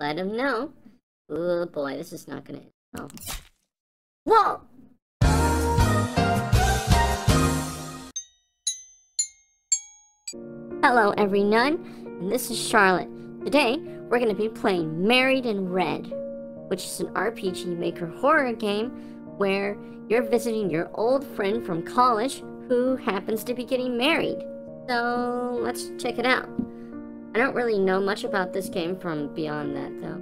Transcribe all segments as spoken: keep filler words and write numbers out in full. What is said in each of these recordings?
Let him know. Oh boy, this is not gonna end well. Whoa! Hello, every nun, and this is Charlotte. Today, we're gonna be playing Married in Red, which is an R P G Maker horror game where you're visiting your old friend from college who happens to be getting married. So, let's check it out. I don't really know much about this game from beyond that, though.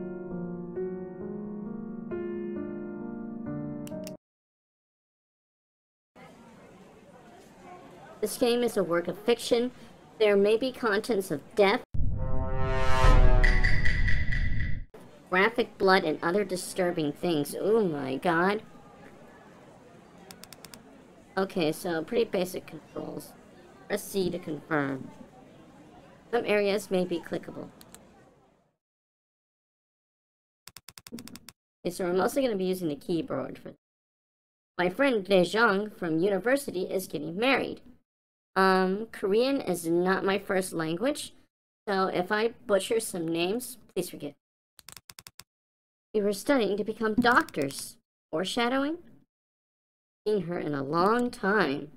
This game is a work of fiction. There may be contents of death, graphic blood, and other disturbing things. Oh my god. Okay, so pretty basic controls. Press C to confirm. Some areas may be clickable. Okay, so we're mostly going to be using the keyboard for this. My friend DeJong from university is getting married. Um, Korean is not my first language, so if I butcher some names, please forgive. We were studying to become doctors. Foreshadowing? Seen her in a long time.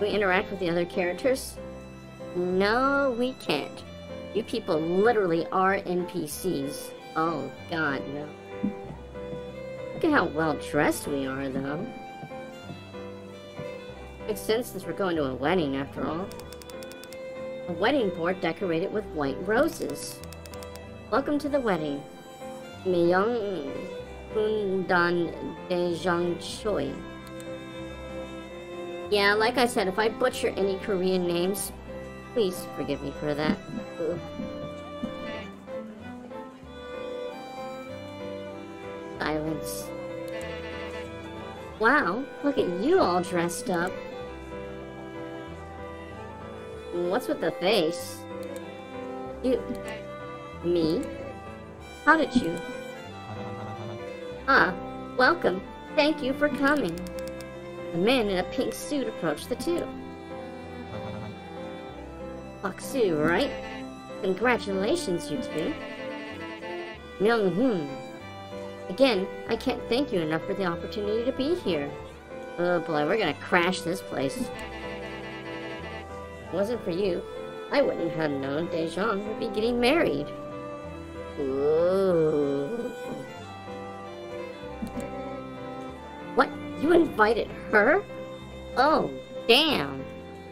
We interact with the other characters? No, we can't. You people literally are N P Cs. Oh god, no. Look at how well-dressed we are, though. Makes sense since we're going to a wedding, after all. A wedding board decorated with white roses. Welcome to the wedding. Myung-hoon Dajeong Choi. Yeah, like I said, if I butcher any Korean names, please forgive me for that. Ooh. Silence. Wow, look at you all dressed up. What's with the face? You. Me? How did you? Ah, welcome. Thank you for coming. A man in a pink suit approached the two. Bok-Soo, right? Congratulations, you two. Myung-hoon. Again, I can't thank you enough for the opportunity to be here. Oh boy, we're gonna crash this place. If it wasn't for you, I wouldn't have known DeJong would be getting married. Ooh. What? You invited her? Oh, damn.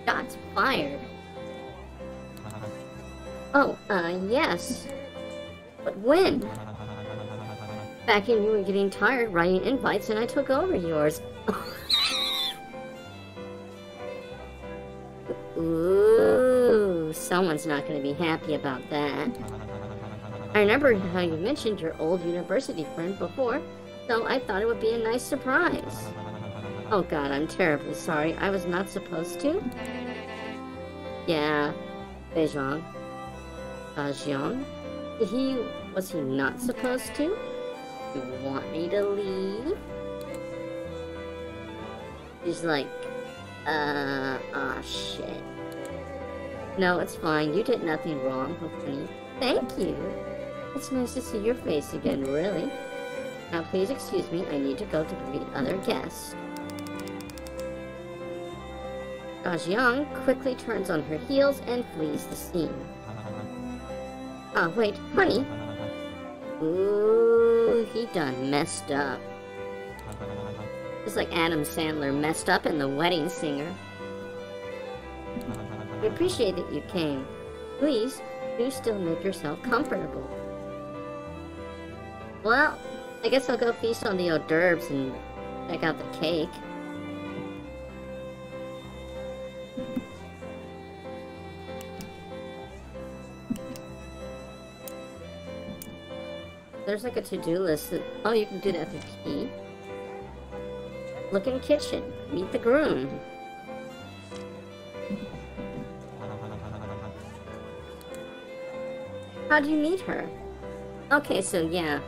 Shots fired. Oh, uh, yes. But when? Back in, you were getting tired writing invites and I took over yours. Ooh, someone's not going to be happy about that. I remember how you mentioned your old university friend before, so I thought it would be a nice surprise. Oh god, I'm terribly sorry. I was not supposed to. Yeah, Baezhong. Dajeong? He... was he not supposed to? You want me to leave? He's like, uh, aw, shit. No, it's fine. You did nothing wrong, hopefully. Thank you. It's nice to see your face again, really. Now, please excuse me. I need to go to greet other guests. Dajeong quickly turns on her heels and flees the scene. Ah, oh, wait, honey. Ooh, he done messed up. Just like Adam Sandler messed up in The Wedding Singer. We appreciate that you came. Please, do still make yourself comfortable. Well, I guess I'll go feast on the hors d'oeuvres and check out the cake. There's like a to-do list that, oh, you can do that through key. Look in kitchen. Meet the groom. How'd you meet her? Okay, so yeah.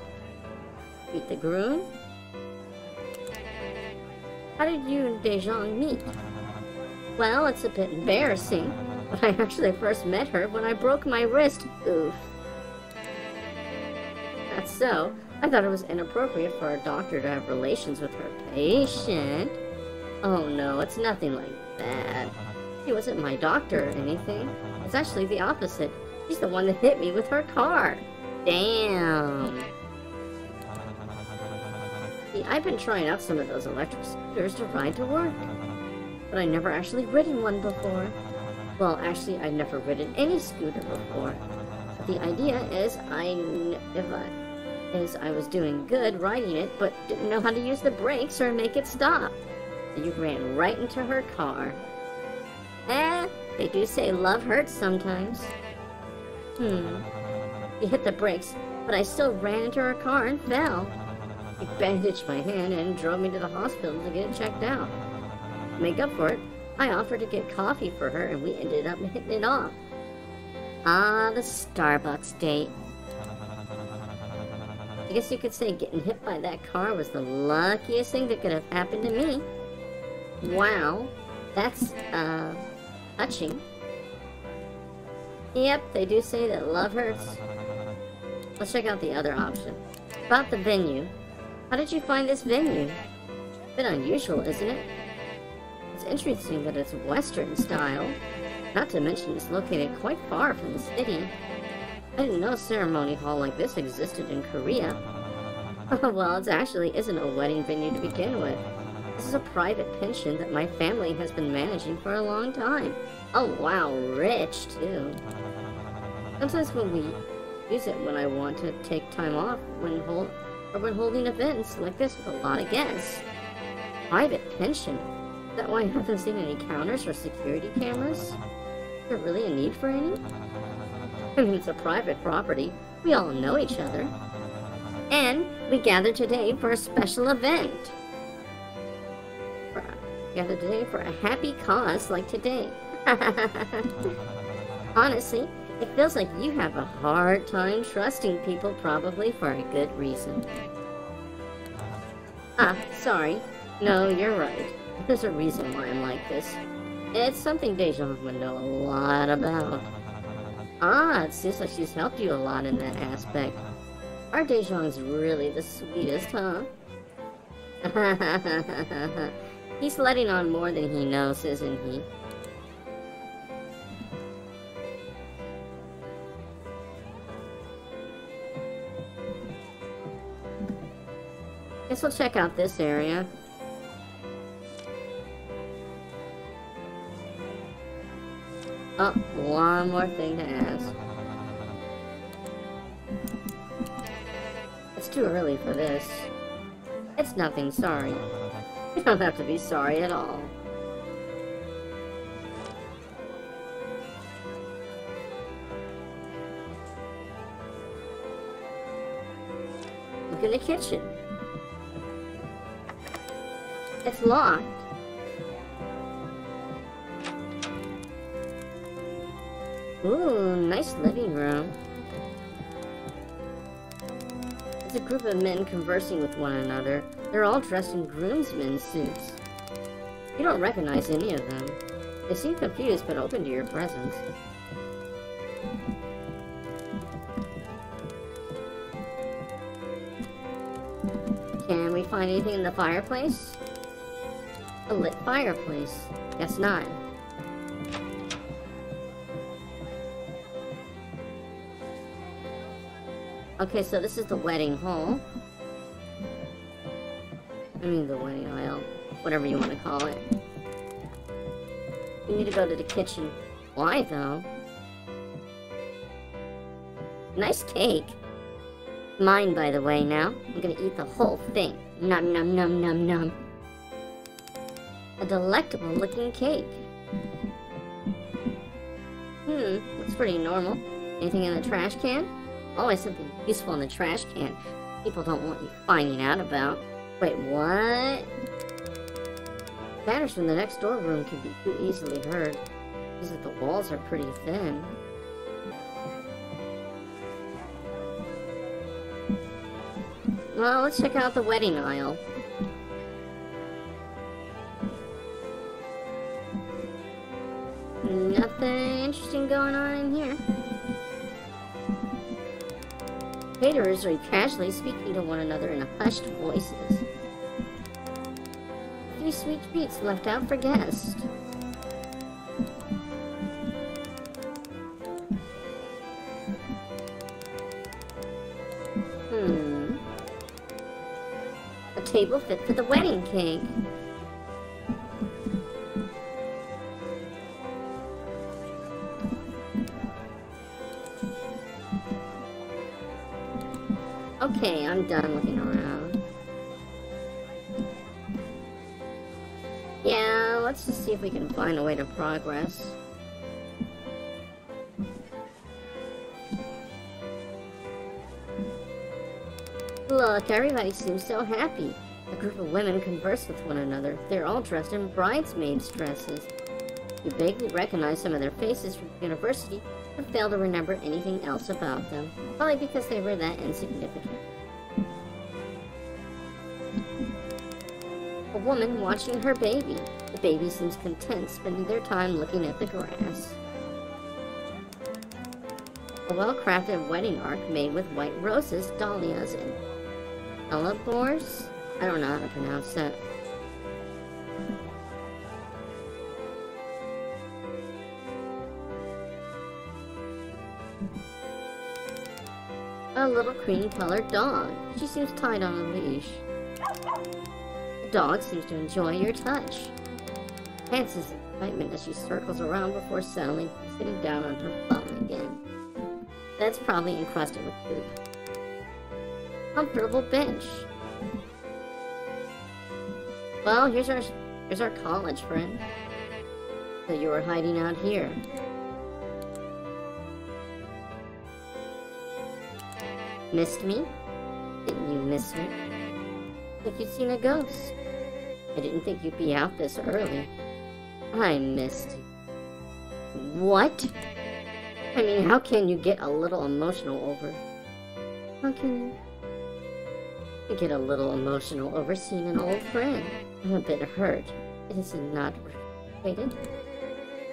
Meet the groom. How did you and DeJong meet? Well, it's a bit embarrassing. But I actually first met her when I broke my wrist. Oof. That's so. I thought it was inappropriate for a doctor to have relations with her patient. Oh no, it's nothing like that. He wasn't my doctor or anything. It's actually the opposite. He's the one that hit me with her car. Damn. See, I've been trying out some of those electric scooters to ride to work. But I never actually ridden one before. Well, actually, I've never ridden any scooter before. But the idea is I, if I, is I was doing good riding it, but didn't know how to use the brakes or make it stop. So you ran right into her car. Eh, they do say love hurts sometimes. Hmm. You hit the brakes, but I still ran into her car and fell. He bandaged my hand and drove me to the hospital to get it checked out. To make up for it, I offered to get coffee for her and we ended up hitting it off. Ah, the Starbucks date. I guess you could say getting hit by that car was the luckiest thing that could have happened to me. Wow. That's, uh, touching. Yep, they do say that love hurts. Let's check out the other option. About the venue. How did you find this venue? A bit unusual, isn't it? It's interesting that it's Western style. Not to mention it's located quite far from the city. I didn't know a ceremony hall like this existed in Korea. Well, it actually isn't a wedding venue to begin with. This is a private pension that my family has been managing for a long time. Oh wow, rich too. Sometimes when we use it when I want to take time off when hold or when holding events like this with a lot of guests. Private pension? Is that why I haven't seen any counters or security cameras? Is there really a need for any? I mean, it's a private property. We all know each other. And we gathered today for a special event. Gathered today for a happy cause like today. Honestly, it feels like you have a hard time trusting people, probably for a good reason. Ah, sorry. No, you're right. There's a reason why I'm like this. It's something DeJong would know a lot about. Ah, it seems like she's helped you a lot in that aspect. Our DeJong's really the sweetest, huh? He's letting on more than he knows, isn't he? Guess we'll check out this area. Oh, one more thing to ask. It's too early for this. It's nothing, sorry. You don't have to be sorry at all. Look in the kitchen. It's locked. Ooh, nice living room. It's a group of men conversing with one another. They're all dressed in groomsmen suits. You don't recognize any of them. They seem confused but open to your presence. Can we find anything in the fireplace? A lit fireplace. Guess not. Okay, so this is the wedding hall. I mean the wedding aisle, whatever you want to call it. We need to go to the kitchen. Why though? Nice cake. Mine, by the way, now. I'm gonna eat the whole thing. Nom nom nom nom nom. A delectable looking cake. Hmm, looks pretty normal. Anything in the trash can? Always something useful in the trash can. People don't want you finding out about. Wait, what? Banners from the next door room can be too easily heard. Because the walls are pretty thin. Well, let's check out the wedding aisle. Nothing interesting going on in here. Caterers are casually speaking to one another in hushed voices. A few sweet treats left out for guests. Hmm. A table fit for the wedding cake. Okay, I'm done looking around. Yeah, let's just see if we can find a way to progress. Look, everybody seems so happy. A group of women converse with one another. They're all dressed in bridesmaids' dresses. You vaguely recognize some of their faces from university, but fail to remember anything else about them, probably because they were that insignificant. A woman watching her baby. The baby seems content, spending their time looking at the grass. A well-crafted wedding arc made with white roses, dahlias, and hellebores? I don't know how to pronounce that. A little cream-colored dog. She seems tied on a leash. The dog seems to enjoy your touch. Fancies excitement as she circles around before settling, sitting down on her bum again. That's probably encrusted with food. Comfortable bench. Well, here's our here's our college friend. So you were hiding out here. Missed me? Didn't you miss me? Like you'd seen a ghost. I didn't think you'd be out this early. I missed you. What? I mean, how can you get a little emotional over? How can you get a little emotional over seeing an old friend? I'm a bit hurt. Is it not related?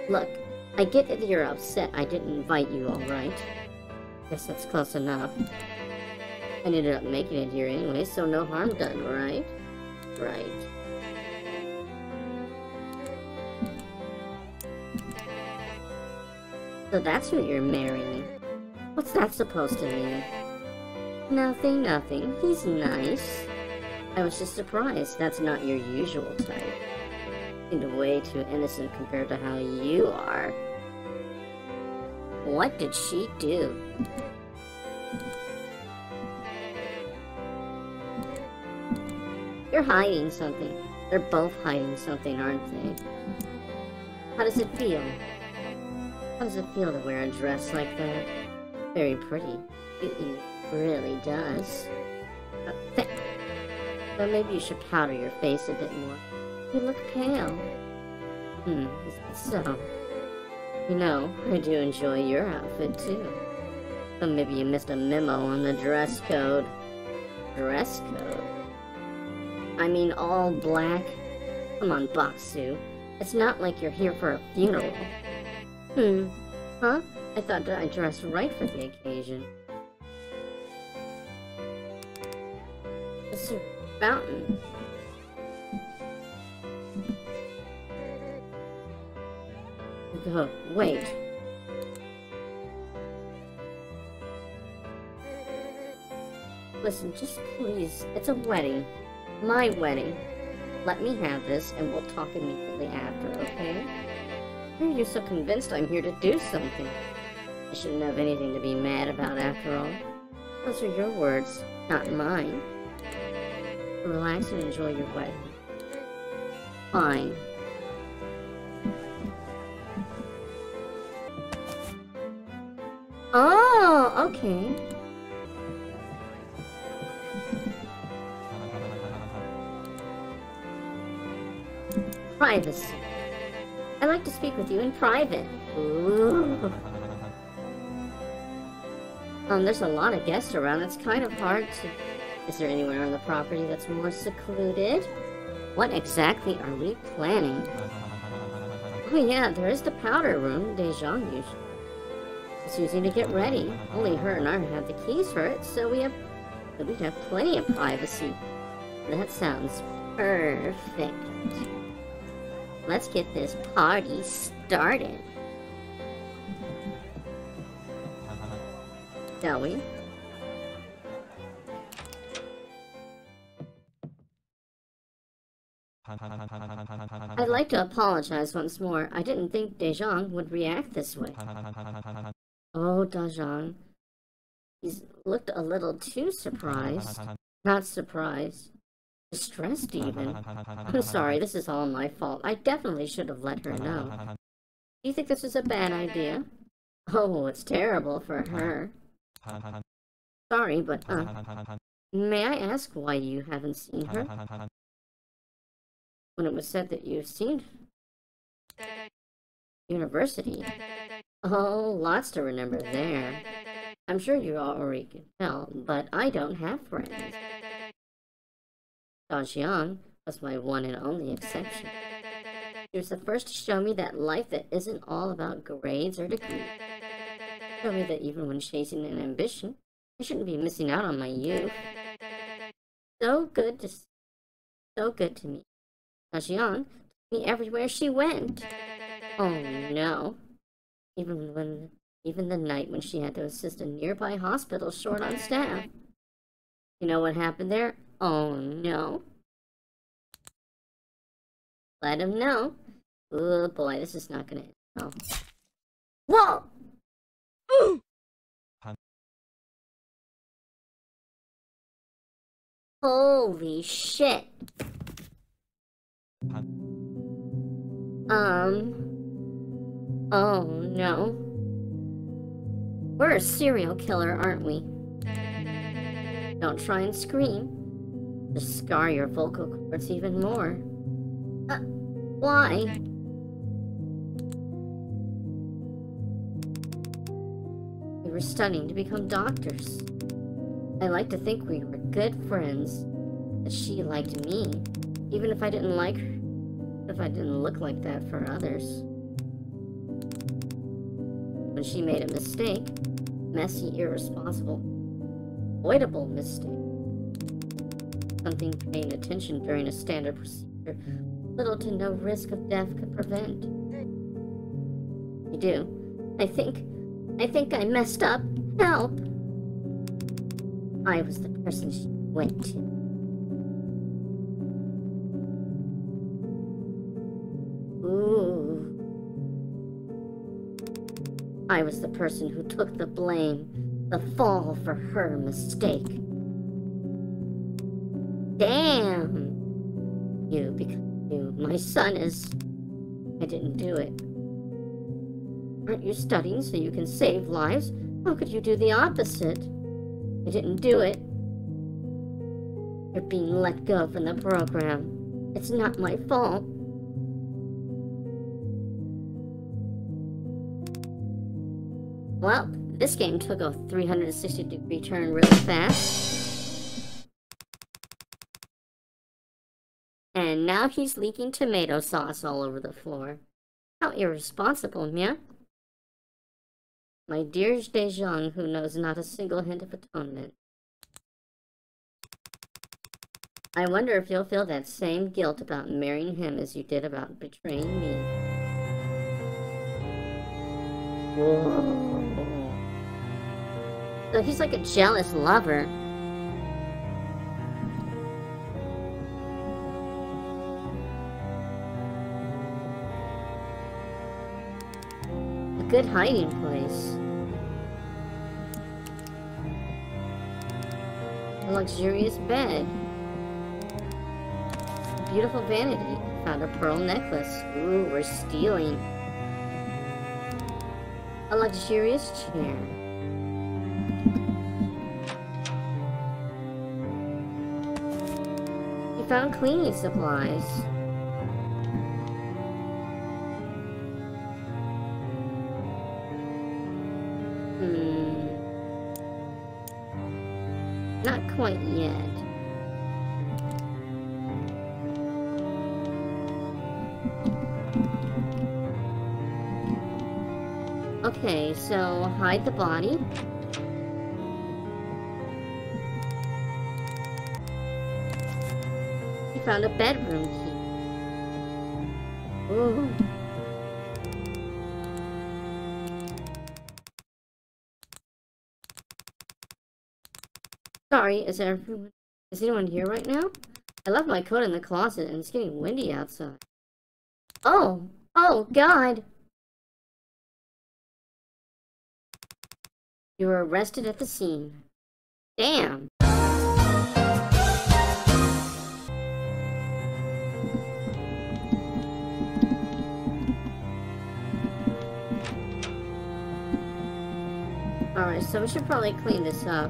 Look, I get that you're upset I didn't invite you, alright? Guess that's close enough. I ended up making it here anyway, so no harm done, right? Right. So that's who you're marrying. What's that supposed to mean? Nothing, nothing. He's nice. I was just surprised. That's not your usual type. You seemed way too innocent compared to how you are. What did she do? You're hiding something. They're both hiding something, aren't they? How does it feel? How does it feel to wear a dress like that? Very pretty. It, it really does. But, but maybe you should powder your face a bit more. You look pale. Hmm, is that so? You know, I do enjoy your outfit too. But maybe you missed a memo on the dress code. Dress code? I mean, all black. Come on, Bok-Soo. It's not like you're here for a funeral. Hmm. Huh? I thought that I dressed right for the occasion. It's a fountain. Oh, wait. Listen, just please. It's a wedding. My wedding. Let me have this, and we'll talk immediately after, okay? You're so convinced I'm here to do something. I shouldn't have anything to be mad about after all. Those are your words, not mine. Relax and enjoy your wedding. Fine. Oh, okay. Privacy. I'd like to speak with you in private. Ooh. Um, there's a lot of guests around. It's kind of hard to... Is there anywhere on the property that's more secluded? What exactly are we planning? Oh yeah, there's the powder room DeJong is using to get ready. Only her and I have the keys for it, so we have we have plenty of privacy. That sounds perfect. Let's get this party started, shall we? I'd like to apologize once more. I didn't think DeJong would react this way. Oh, DeJong. He's looked a little too surprised. Not surprised. Distressed, even. I'm sorry, this is all my fault. I definitely should have let her know. Do you think this is a bad idea? Oh, it's terrible for her. Sorry, but, uh... may I ask why you haven't seen her? When it was said that you've seen university. Oh, lots to remember there. I'm sure you already can tell, but I don't have friends. Da Jian was my one and only exception. She was the first to show me that life that isn't all about grades or degrees. Show me that even when chasing an ambition, I shouldn't be missing out on my youth. So good to see. So good to me. Dajeong took me everywhere she went. Oh no. Even when, even the night when she had to assist a nearby hospital short on staff. You know what happened there? Oh no. Let him know. Oh boy, this is not gonna end well. Whoa! Ooh! Holy shit. Um... Oh, no. We're a serial killer, aren't we? Don't try and scream. Just scar your vocal cords even more. Uh, why? We were studying to become doctors. I like to think we were good friends. That she liked me. Even if I didn't like her. If I didn't look like that for others. When she made a mistake, messy, irresponsible, avoidable mistake, something paying attention during a standard procedure, little to no risk of death could prevent. I do. I think, I think I messed up. Help! I was the person she went to. I was the person who took the blame, the fall for her mistake. Damn! You, because you, my son is... I didn't do it. Aren't you studying so you can save lives? How could you do the opposite? I didn't do it. You're being let go from the program. It's not my fault. Well, this game took a three hundred sixty degree turn really fast. And now he's leaking tomato sauce all over the floor. How irresponsible, Minha. My dear DeJong, who knows not a single hint of atonement. I wonder if you'll feel that same guilt about marrying him as you did about betraying me. Whoa. So he's like a jealous lover. A good hiding place. A luxurious bed. A beautiful vanity. Found a pearl necklace. Ooh, we're stealing. A luxurious chair. Found cleaning supplies. Hmm. Not quite yet. Okay, so hide the body. He found a bedroom key. Ooh. Sorry, is everyone? Is anyone here right now? I left my coat in the closet and it's getting windy outside. Oh! Oh, God! You were arrested at the scene. Damn! Alright, so we should probably clean this up.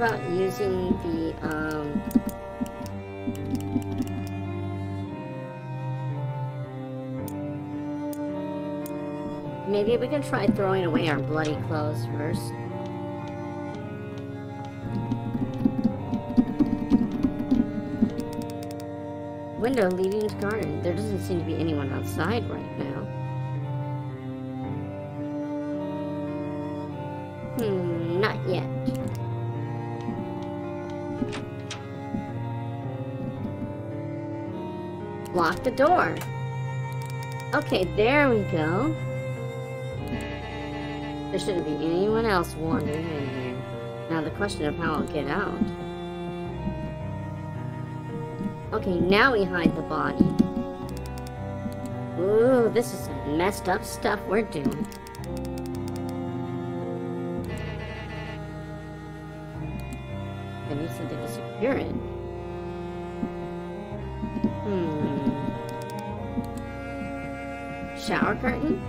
About using the um maybe we can try throwing away our bloody clothes first. Window leading to garden. There doesn't seem to be anyone outside right now. Hmm, not yet. Lock the door. Okay, there we go. There shouldn't be anyone else wandering in here. Now the question of how I'll get out. Okay, now we hide the body. Ooh, this is some messed up stuff we're doing. I need something to secure it. Shower curtain?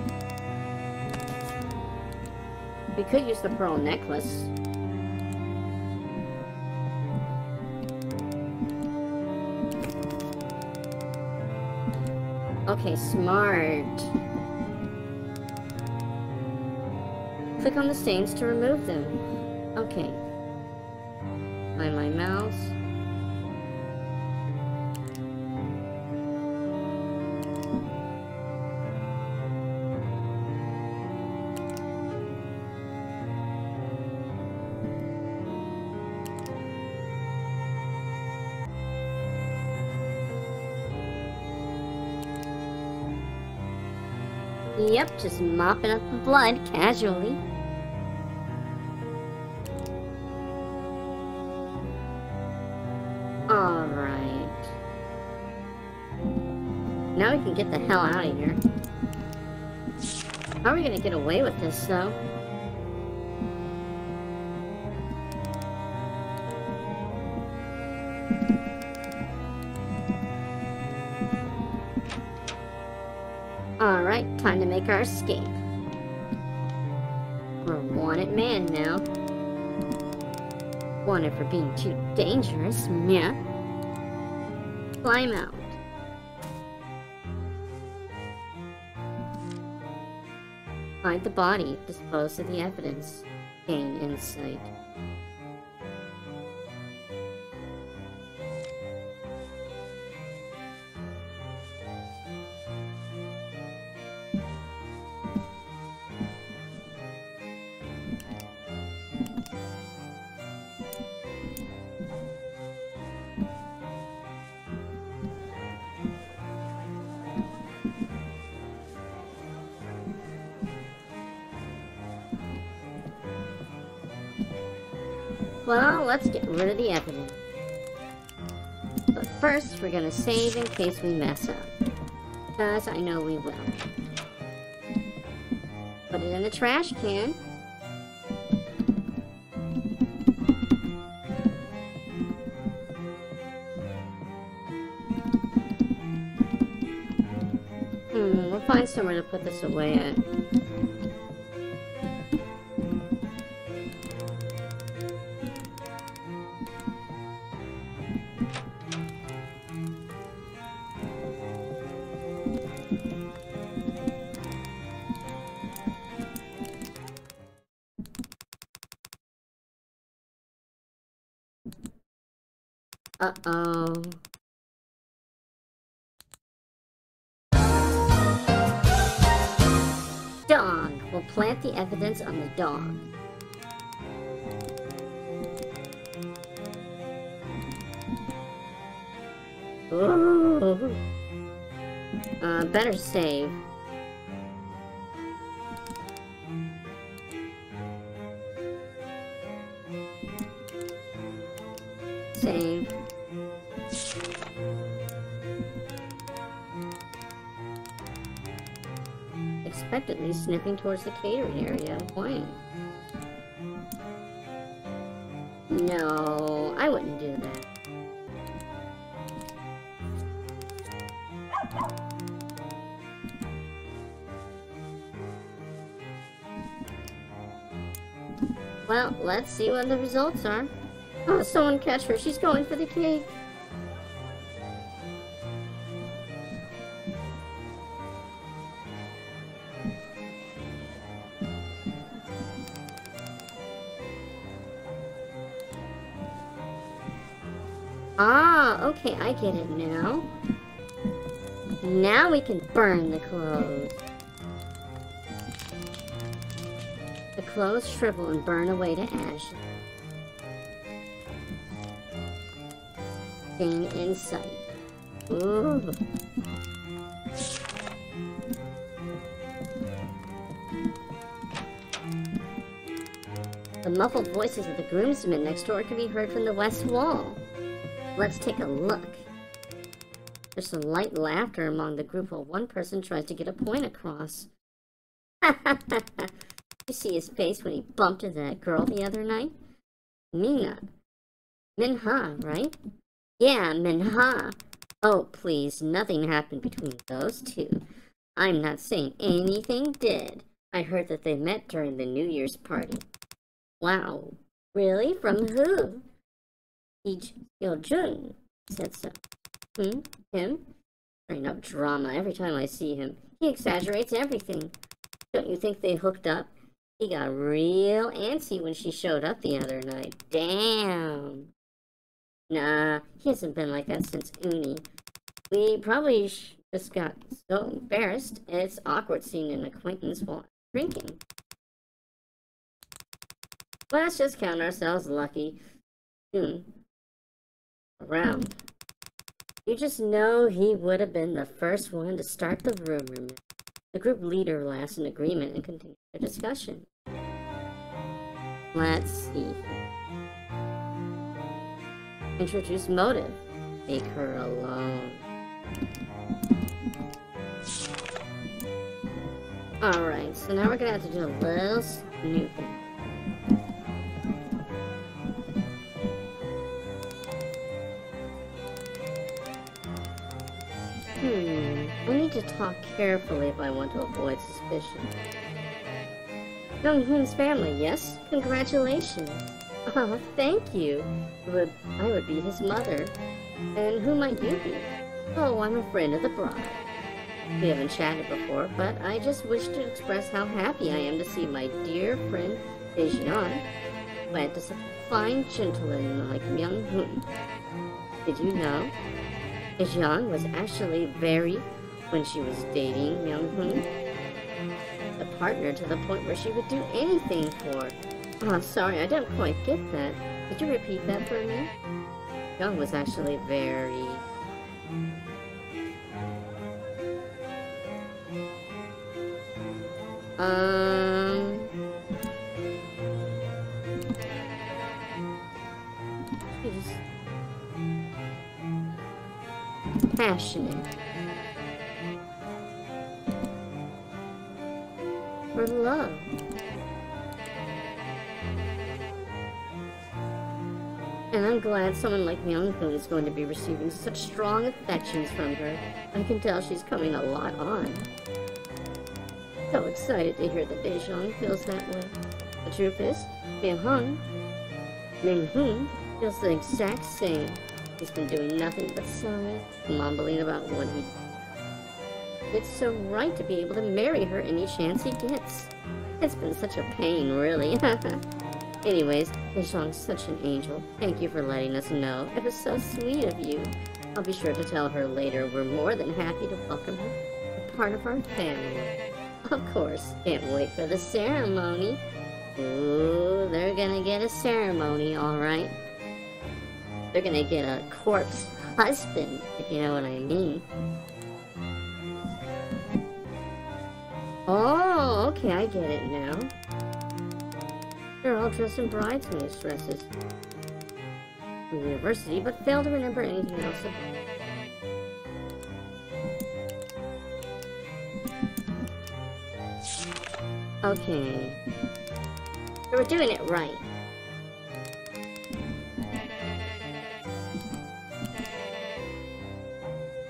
We could use the pearl necklace. Okay, smart. Click on the stains to remove them. Okay. Find my mouse. Yep, just mopping up the blood casually. Alright. Now we can get the hell out of here. How are we gonna get away with this, though? Alright, time to make our escape. We're a wanted man now. Wanted for being too dangerous, yeah. Climb out. Hide the body, dispose of the evidence, gain insight. Well, let's get rid of the evidence. But first, we're gonna save in case we mess up. Because I know we will. Put it in the trash can. Hmm, we'll find somewhere to put this away at. Uh-oh. Dog. We'll plant the evidence on the dog. Ooh. Uh, better save. Save. Expectantly sniffing towards the catering area. Boy. No, I wouldn't do that. Well, let's see what the results are. Oh, someone catch her. She's going for the cake. Ah, okay, I get it now. Now we can burn the clothes. The clothes shrivel and burn away to ashes. Thing in sight. Ooh. The muffled voices of the groomsmen next door can be heard from the west wall. Let's take a look. There's some light laughter among the group while one person tries to get a point across. Ha ha ha ha! You see his face when he bumped into that girl the other night? Minha. Minha, right? Yeah, Minha. Oh, please, nothing happened between those two. I'm not saying anything did. I heard that they met during the New Year's party. Wow. Really? From who? Yeo-jun said so. Hmm? Him? Bring up drama every time I see him. He exaggerates everything. Don't you think they hooked up? He got real antsy when she showed up the other night. Damn. Nah, he hasn't been like that since Uni. We probably sh just got so embarrassed. It's awkward seeing an acquaintance while drinking. Let's just count ourselves lucky. Hmm. Around. You just know he would have been the first one to start the rumor. The group leader laughs in agreement and continues their discussion. Let's see. Introduce motive. Make her alone. Alright, so now we're gonna have to do a little new thing. Hmm, I need to talk carefully if I want to avoid suspicion. Myung-hoon's family, yes? Congratulations! Oh, thank you! Would, I would be his mother. And who might you be? Oh, I'm a friend of the bride. We haven't chatted before, but I just wish to express how happy I am to see my dear friend DeJong. Glad to see a fine gentleman like Myung-hoon. Did you know? Da Jian was actually very when she was dating Myung-hoon, the partner to the point where she would do anything for. Oh, sorry, I don't quite get that. Could you repeat that for me? Young was actually very... Um... passionate. For love. And I'm glad someone like Myung-hoon is going to be receiving such strong affections from her. I can tell she's coming a lot on. So excited to hear that Daejeong feels that way. The truth is, Myung-hoon, Myung-hoon feels the exact same. He's been doing nothing but sighing, mumbling about what he did. It's so right to be able to marry her any chance he gets. It's been such a pain, really. Anyways, DeJong's such an angel. Thank you for letting us know. It was so sweet of you. I'll be sure to tell her later. We're more than happy to welcome her. A part of our family. Of course. Can't wait for the ceremony. Ooh, they're gonna get a ceremony, alright. They're gonna get a corpse husband, if you know what I mean. Oh, okay, I get it now. They're all dressed in bridesmaids dresses from the university, but fail to remember anything else about it. Okay. So we're doing it right.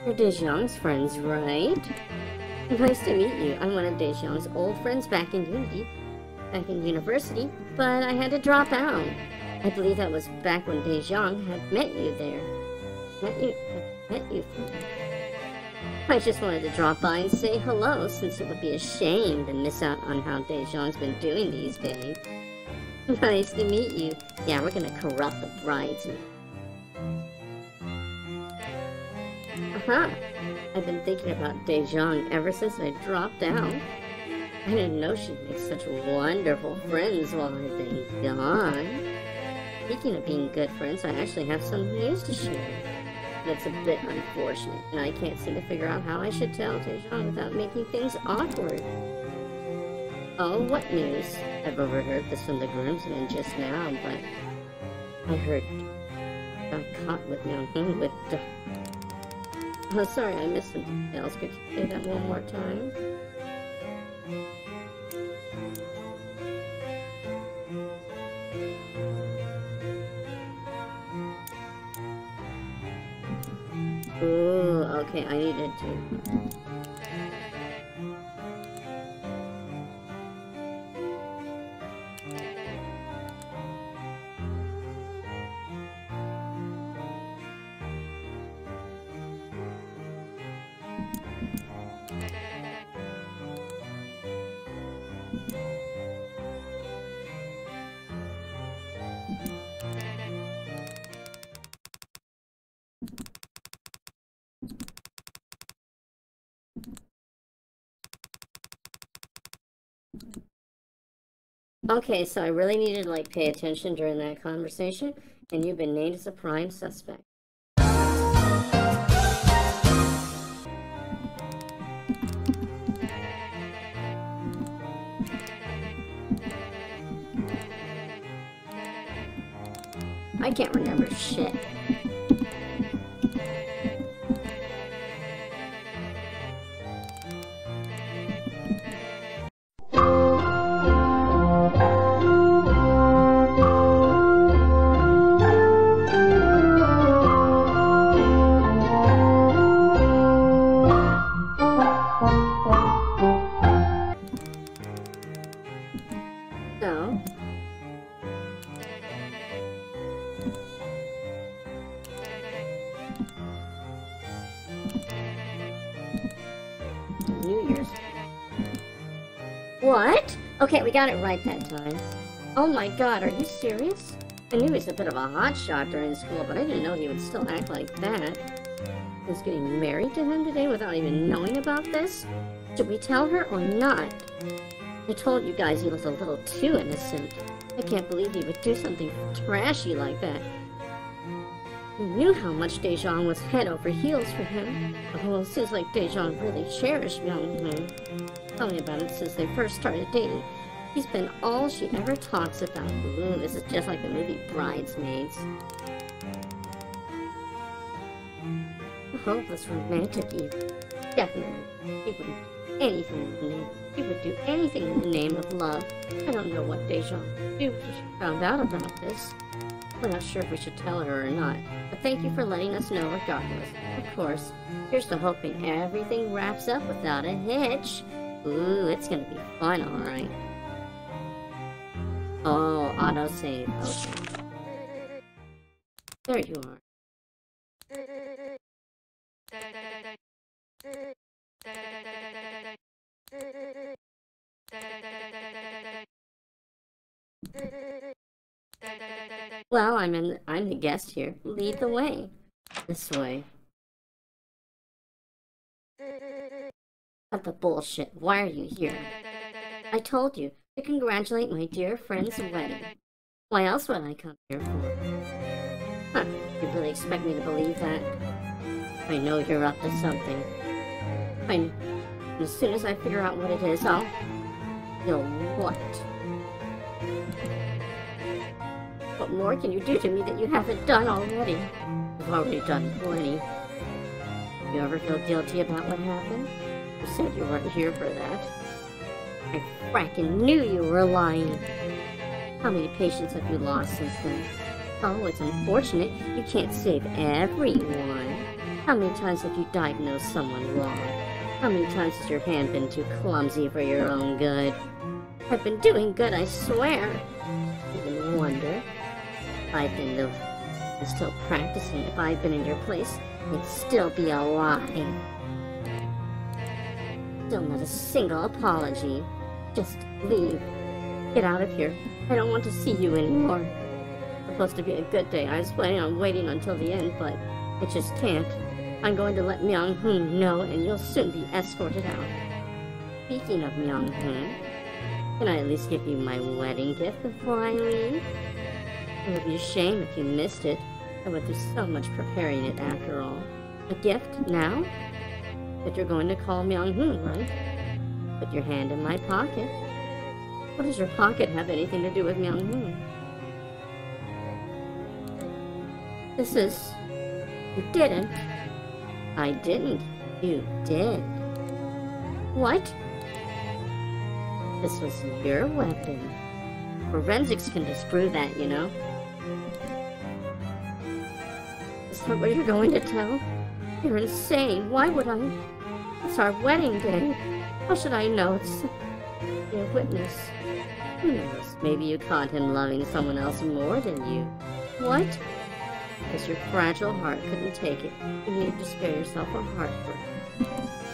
You're DeJong's friends, right? Nice to meet you. I'm one of DeJong's old friends back in Unity. Back in university, but I had to drop out. I believe that was back when DeJong had met you there. Met you, met you. I just wanted to drop by and say hello, since it would be a shame to miss out on how DeJong's been doing these days. Nice to meet you. Yeah, we're gonna corrupt the bridesmaid. Aha! I've been thinking about DeJong ever since I dropped out. I didn't know she'd make such wonderful friends while I've been gone. Speaking of being good friends, I actually have some news to share. That's a bit unfortunate, and I can't seem to figure out how I should tell DeJong without making things awkward. Oh, what news? I've overheard this from the groomsmen just now, but I heard got caught with Myung-hoon with the... Oh, sorry, I missed some details. Could you say that one more time? Ooh, okay, I needed to. Okay, so I really needed to, like, pay attention during that conversation, and you've been named as a prime suspect. I can't remember shit. Okay, we got it right that time. Oh my god, are you serious? I knew he was a bit of a hotshot during school, but I didn't know he would still act like that. I was getting married to him today without even knowing about this? Should we tell her or not? I told you guys he was a little too innocent. I can't believe he would do something trashy like that. He knew how much DeJong was head over heels for him. Oh, it seems like DeJong really cherished Myung-hoon. Tell me about it since they first started dating. He's been all she ever talks about. Ooh, this is just like the movie Bridesmaids. A hopeless romantic evil. Definitely. He would do anything in the name. He would do anything in the name of love. I don't know what DeJong would do if she found out about this. We're not sure if we should tell her or not, but thank you for letting us know regardless. Of course. Here's to hoping everything wraps up without a hitch. Ooh, it's gonna be fun, alright. Oh, autosave. Okay. There you are. Well, I'm in, I'm the guest here. Lead the way. This way. What the bullshit? Why are you here? I told you to congratulate my dear friend's wedding. Why else would I come here for? Huh, you really expect me to believe that? I know you're up to something. I know. As soon as I figure out what it is, I'll... You'll what? What more can you do to me that you haven't done already? You've already done plenty. You ever feel guilty about what happened? You said you weren't here for that. I frackin' knew you were lying. How many patients have you lost since then? Oh, it's unfortunate you can't save everyone. How many times have you diagnosed someone wrong? How many times has your hand been too clumsy for your own good? I've been doing good, I swear. Even wonder. I've been the... I'm still practicing. If I'd been in your place, it'd still be a lie. Still not a single apology. Just leave. Get out of here. I don't want to see you anymore. It's supposed to be a good day. I was planning on waiting until the end, but it just can't. I'm going to let Myung-hoon know, and you'll soon be escorted out. Speaking of Myung-hoon, can I at least give you my wedding gift before I leave? It would be a shame if you missed it. I went through so much preparing it after all. A gift now? But you're going to call Myung-hoon, right? Put your hand in my pocket. What does your pocket have anything to do with Myung-hoon? This is... You didn't. I didn't. You did. What? This was your weapon. Forensics can disprove that, you know. Is that what you're going to tell? You're insane. Why would I? It's our wedding day. How should I know? It's your witness. Who knows? Maybe you caught him loving someone else more than you. What? Because your fragile heart couldn't take it. You needed to spare yourself a heartbreak.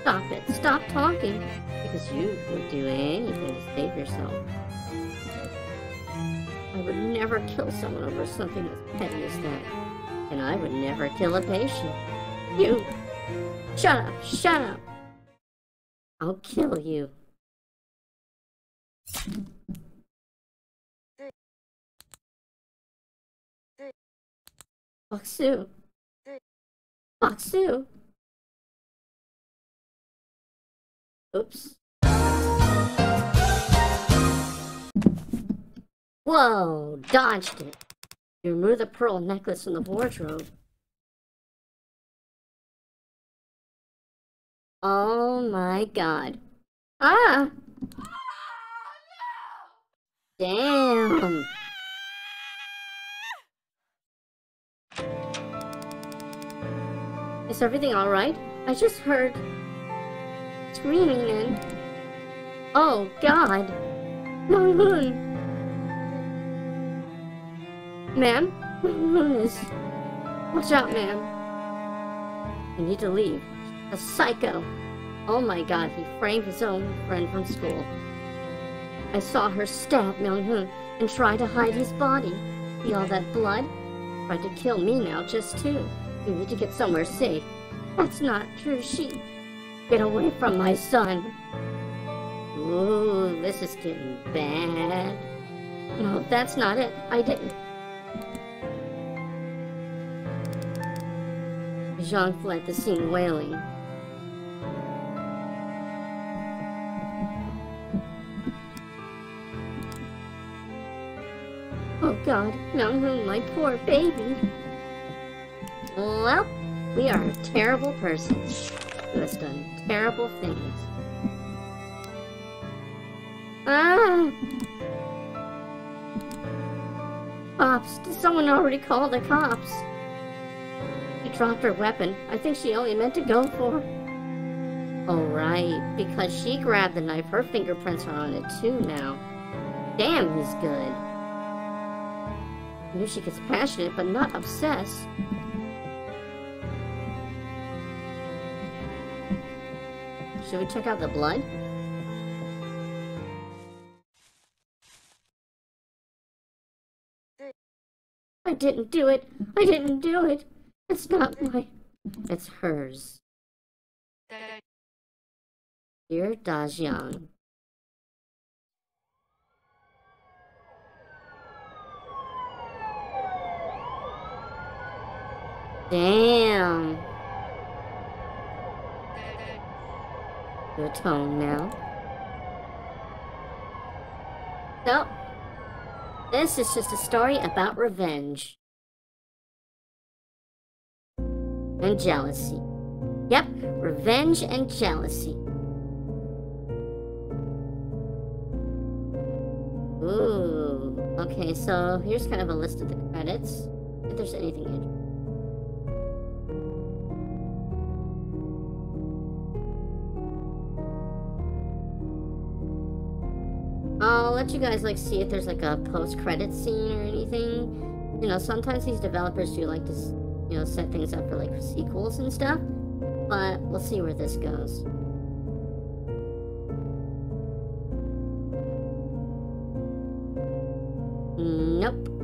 Stop it. Stop talking. Because you would do anything to save yourself. I would never kill someone over something as petty as that. And I would never kill a patient. You! Shut up! Shut up! I'll kill you. Bok-Soo! Bok-Soo! Oops. Whoa! Dodged it! You remove the pearl necklace from the wardrobe. Oh my god. Ah! Damn! Is everything alright? I just heard... screaming and... Oh god! Myung-hoon! Ma'am? Watch out, ma'am. You need to leave. A psycho. Oh my god, he framed his own friend from school. I saw her stab Myung-hoon and try to hide his body. See all that blood? Tried to kill me now, just too. You need to get somewhere safe. That's not true, she... Get away from my son. Ooh, this is getting bad. No, that's not it. I didn't. DeJong fled the scene wailing. Oh god, Myung-hoon, my poor baby. Well, we are terrible persons who has done terrible things. Ah! Cops! Did someone already call the cops? She dropped her weapon. I think she only meant to go for... Oh, right. Because she grabbed the knife, her fingerprints are on it too now. Damn, he's good. I knew she gets passionate, but not obsessed. Should we check out the blood? didn't do it. I didn't do it. It's not my... It's hers. Dear Dajeong. Damn. You atone now. So, this is just a story about revenge. And jealousy. Yep, revenge and jealousy. Ooh. Okay, so here's kind of a list of the credits. If there's anything interesting. I'll let you guys like see if there's like a post-credit scene or anything. You know, sometimes these developers do like to, you know, set things up for like sequels and stuff. But we'll see where this goes. Nope.